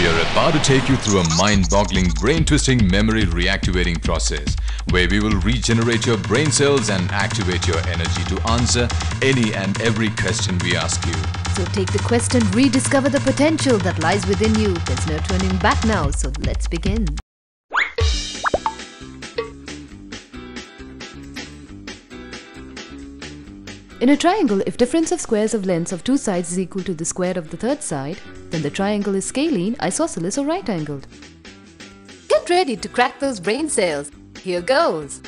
We are about to take you through a mind-boggling, brain-twisting, memory-reactivating process where we will regenerate your brain cells and activate your energy to answer any and every question we ask you. So take the quest and rediscover the potential that lies within you. There's no turning back now, so let's begin. In a triangle, if difference of squares of lengths of two sides is equal to the square of the third side, then the triangle is scalene, isosceles or right-angled. Get ready to crack those brain cells. Here goes!